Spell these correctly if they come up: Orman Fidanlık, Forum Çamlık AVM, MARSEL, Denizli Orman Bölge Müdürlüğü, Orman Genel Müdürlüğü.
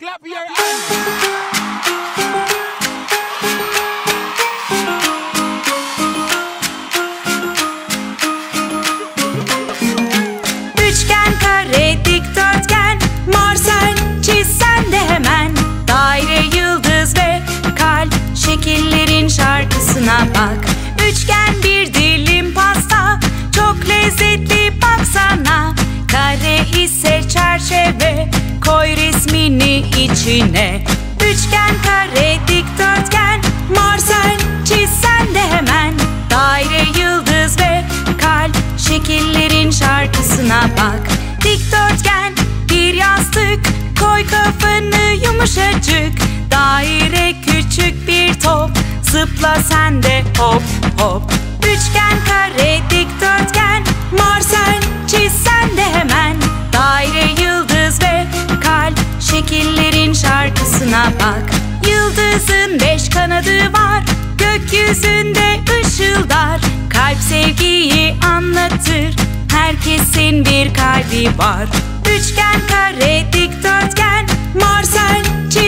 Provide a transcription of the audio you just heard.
Clap your hands. Şarkısına bak, üçgen bir dilim pasta, çok lezzetli baksana. Kare ise çerçeve, koy resmini içine. Üçgen, kare, dikdörtgen, Marsel çizsen de hemen. Daire, yıldız ve kalp, şekillerin şarkısına bak. Dikdörtgen bir yastık, koy kafanı yumuşacık. Daire küçük bir top, zıpla sen de hop hop. Üçgen, kare, dikdörtgen, Marsel çizsen de hemen. Daire, yıldız ve kalp, şekillerin şarkısına bak. Yıldızın 5 kanadı var, gökyüzünde ışıldar. Kalp sevgiyi anlatır, herkesin bir kalbi var. Üçgen, kare, dikdörtgen, Marsel çizsen de hemen.